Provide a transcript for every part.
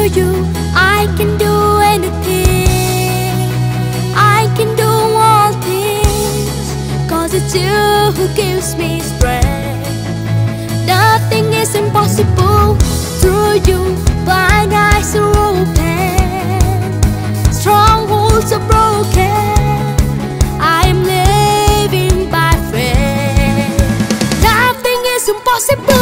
to you. I can do anything, I can do all things, cause it's you who gives me strength. Nothing is impossible through you. Blind eyes are open, strongholds are broken. I'm living by faith. Nothing is impossible.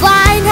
Blind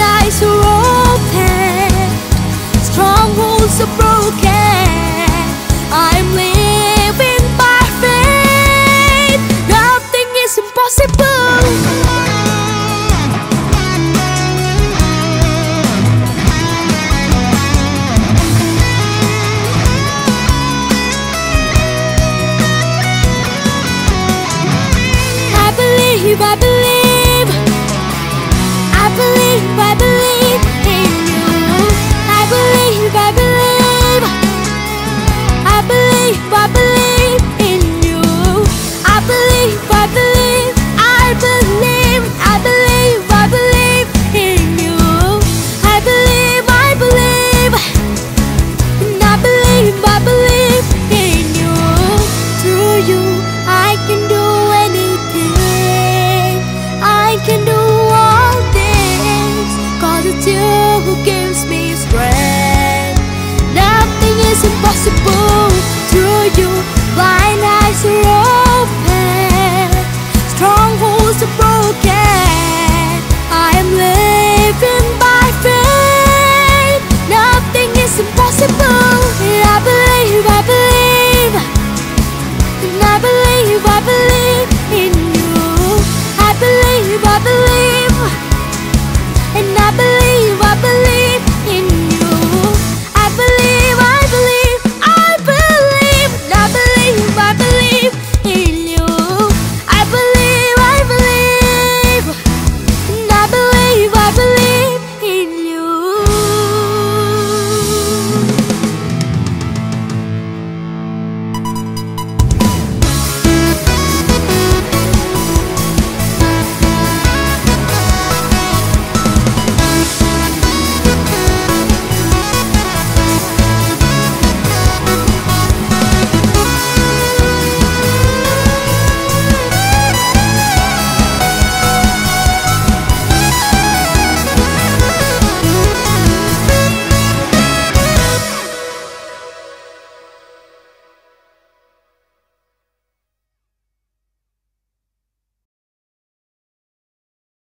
eyes are open, strongholds are broken. I'm living by faith. Nothing is impossible. I believe.